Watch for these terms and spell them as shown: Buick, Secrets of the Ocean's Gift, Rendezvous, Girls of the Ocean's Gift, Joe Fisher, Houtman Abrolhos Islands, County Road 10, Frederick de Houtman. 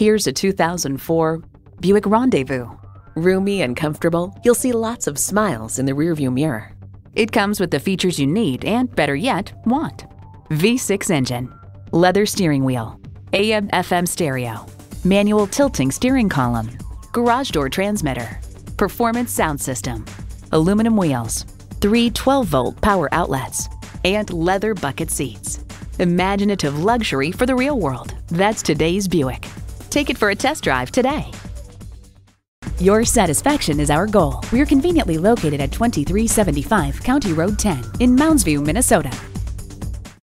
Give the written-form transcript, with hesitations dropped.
Here's a 2004 Buick Rendezvous. Roomy and comfortable, you'll see lots of smiles in the rearview mirror. It comes with the features you need and, better yet, want. V6 engine, leather steering wheel, AM/FM stereo, manual tilting steering column, garage door transmitter, performance sound system, aluminum wheels, 3 12-volt power outlets, and leather bucket seats. Imaginative luxury for the real world. That's today's Buick. Take it for a test drive today. Your satisfaction is our goal. We're conveniently located at 2375 County Road 10 in Mounds View, Minnesota.